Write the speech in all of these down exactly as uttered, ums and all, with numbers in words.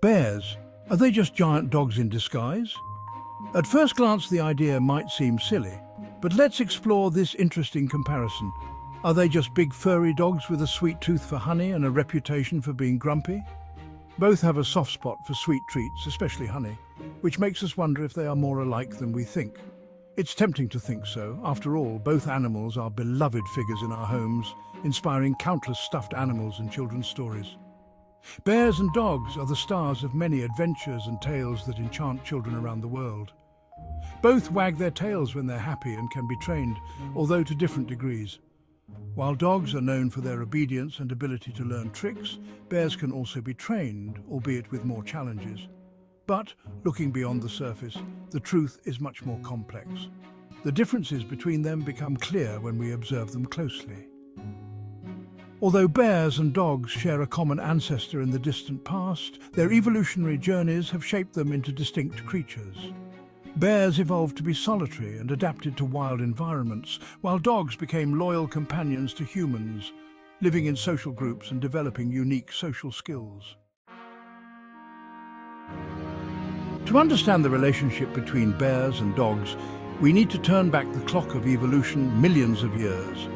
Bears, are they just giant dogs in disguise? At first glance, the idea might seem silly, but let's explore this interesting comparison. Are they just big furry dogs with a sweet tooth for honey and a reputation for being grumpy? Both have a soft spot for sweet treats, especially honey, which makes us wonder if they are more alike than we think. It's tempting to think so. After all, both animals are beloved figures in our homes, inspiring countless stuffed animals and children's stories. Bears and dogs are the stars of many adventures and tales that enchant children around the world. Both wag their tails when they're happy and can be trained, although to different degrees. While dogs are known for their obedience and ability to learn tricks, bears can also be trained, albeit with more challenges. But, looking beyond the surface, the truth is much more complex. The differences between them become clear when we observe them closely. Although bears and dogs share a common ancestor in the distant past, their evolutionary journeys have shaped them into distinct creatures. Bears evolved to be solitary and adapted to wild environments, while dogs became loyal companions to humans, living in social groups and developing unique social skills. To understand the relationship between bears and dogs, we need to turn back the clock of evolution millions of years.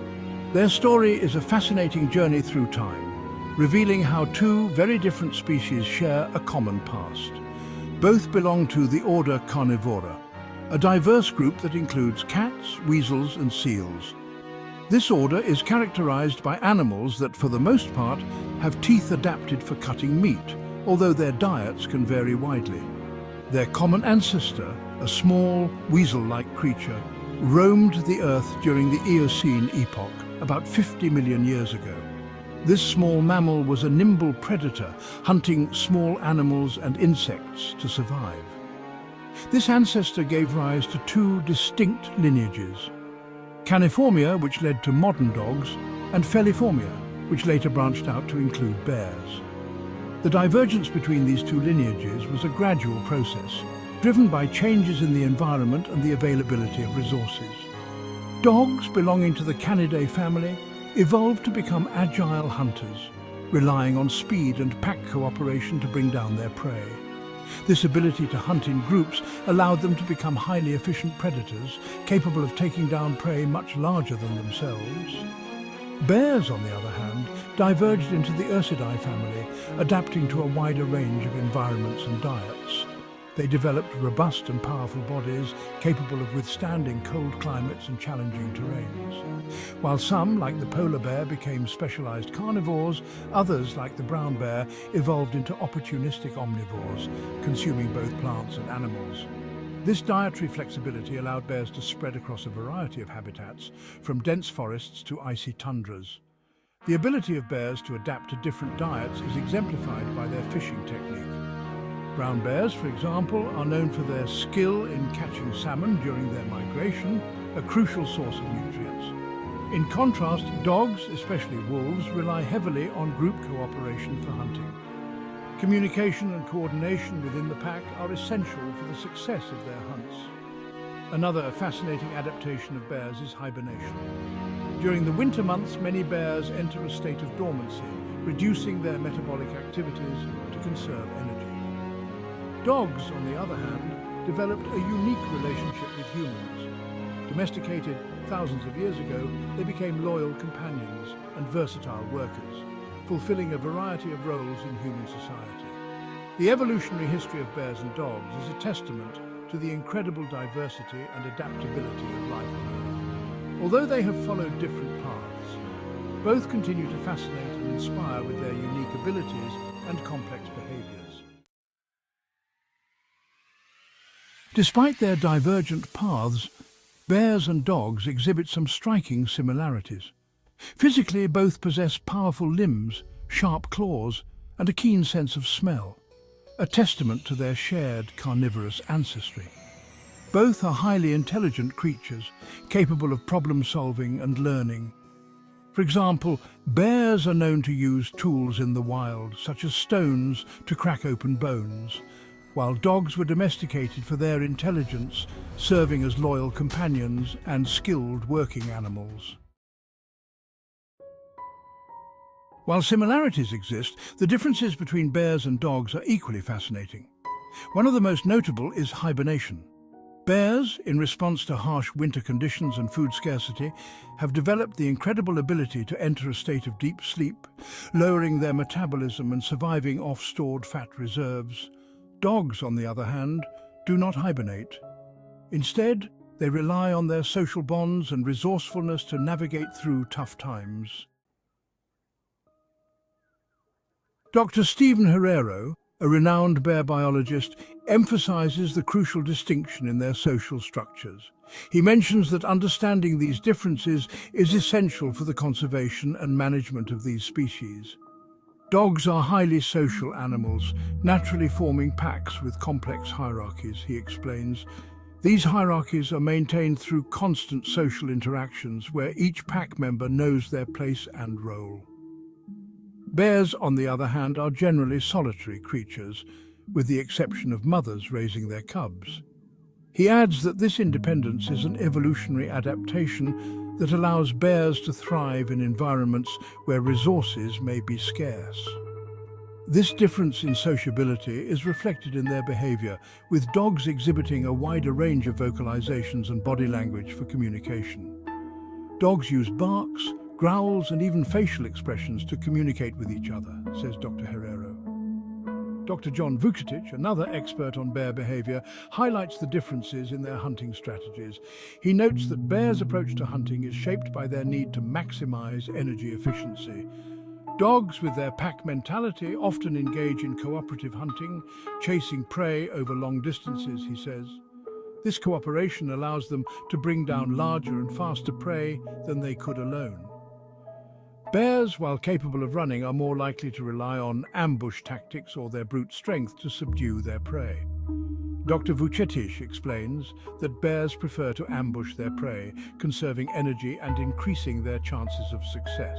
Their story is a fascinating journey through time, revealing how two very different species share a common past. Both belong to the order Carnivora, a diverse group that includes cats, weasels, and seals. This order is characterized by animals that, for the most part, have teeth adapted for cutting meat, although their diets can vary widely. Their common ancestor, a small, weasel-like creature, roamed the earth during the Eocene epoch, about fifty million years ago. This small mammal was a nimble predator, hunting small animals and insects to survive. This ancestor gave rise to two distinct lineages: Caniformia, which led to modern dogs, and Feliformia, which later branched out to include bears. The divergence between these two lineages was a gradual process, driven by changes in the environment and the availability of resources. Dogs belonging to the Canidae family evolved to become agile hunters, relying on speed and pack cooperation to bring down their prey. This ability to hunt in groups allowed them to become highly efficient predators, capable of taking down prey much larger than themselves. Bears, on the other hand, diverged into the Ursidae family, adapting to a wider range of environments and diets. They developed robust and powerful bodies, capable of withstanding cold climates and challenging terrains. While some, like the polar bear, became specialized carnivores, others, like the brown bear, evolved into opportunistic omnivores, consuming both plants and animals. This dietary flexibility allowed bears to spread across a variety of habitats, from dense forests to icy tundras. The ability of bears to adapt to different diets is exemplified by their fishing technique. Brown bears, for example, are known for their skill in catching salmon during their migration, a crucial source of nutrients. In contrast, dogs, especially wolves, rely heavily on group cooperation for hunting. Communication and coordination within the pack are essential for the success of their hunts. Another fascinating adaptation of bears is hibernation. During the winter months, many bears enter a state of dormancy, reducing their metabolic activities to conserve energy. Dogs, on the other hand, developed a unique relationship with humans. Domesticated thousands of years ago, they became loyal companions and versatile workers, fulfilling a variety of roles in human society. The evolutionary history of bears and dogs is a testament to the incredible diversity and adaptability of life on Earth. Although they have followed different paths, both continue to fascinate and inspire with their unique abilities and complex behaviors. Despite their divergent paths, bears and dogs exhibit some striking similarities. Physically, both possess powerful limbs, sharp claws, and a keen sense of smell, a testament to their shared carnivorous ancestry. Both are highly intelligent creatures, capable of problem-solving and learning. For example, bears are known to use tools in the wild, such as stones, to crack open bones, while dogs were domesticated for their intelligence, serving as loyal companions and skilled working animals. While similarities exist, the differences between bears and dogs are equally fascinating. One of the most notable is hibernation. Bears, in response to harsh winter conditions and food scarcity, have developed the incredible ability to enter a state of deep sleep, lowering their metabolism and surviving off stored fat reserves. Dogs, on the other hand, do not hibernate. Instead, they rely on their social bonds and resourcefulness to navigate through tough times. Doctor Stephen Herrero, a renowned bear biologist, emphasizes the crucial distinction in their social structures. He mentions that understanding these differences is essential for the conservation and management of these species. Dogs are highly social animals, naturally forming packs with complex hierarchies, he explains. These hierarchies are maintained through constant social interactions where each pack member knows their place and role. Bears, on the other hand, are generally solitary creatures, with the exception of mothers raising their cubs. He adds that this independence is an evolutionary adaptation that allows bears to thrive in environments where resources may be scarce. This difference in sociability is reflected in their behavior, with dogs exhibiting a wider range of vocalizations and body language for communication. Dogs use barks, growls and even facial expressions to communicate with each other, says Doctor Herrero. Doctor John Vucetich, another expert on bear behavior, highlights the differences in their hunting strategies. He notes that bears' approach to hunting is shaped by their need to maximize energy efficiency. Dogs, with their pack mentality, often engage in cooperative hunting, chasing prey over long distances, he says. This cooperation allows them to bring down larger and faster prey than they could alone. Bears, while capable of running, are more likely to rely on ambush tactics or their brute strength to subdue their prey. Doctor Vucetich explains that bears prefer to ambush their prey, conserving energy and increasing their chances of success.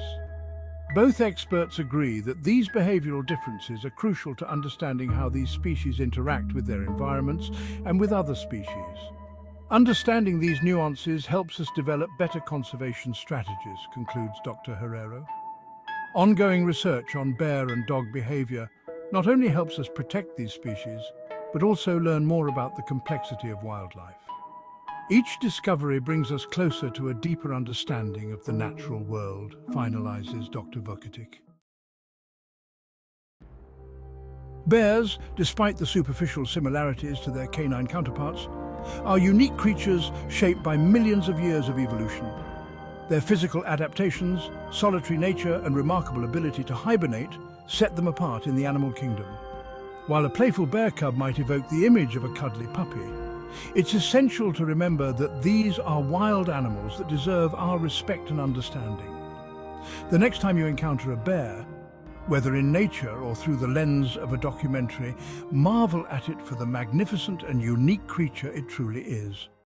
Both experts agree that these behavioral differences are crucial to understanding how these species interact with their environments and with other species. Understanding these nuances helps us develop better conservation strategies, concludes Doctor Herrero. Ongoing research on bear and dog behavior not only helps us protect these species, but also learn more about the complexity of wildlife. Each discovery brings us closer to a deeper understanding of the natural world, finalizes Doctor Vucetich. Bears, despite the superficial similarities to their canine counterparts, are unique creatures shaped by millions of years of evolution. Their physical adaptations, solitary nature, and remarkable ability to hibernate set them apart in the animal kingdom. While a playful bear cub might evoke the image of a cuddly puppy, it's essential to remember that these are wild animals that deserve our respect and understanding. The next time you encounter a bear, whether in nature or through the lens of a documentary, marvel at it for the magnificent and unique creature it truly is.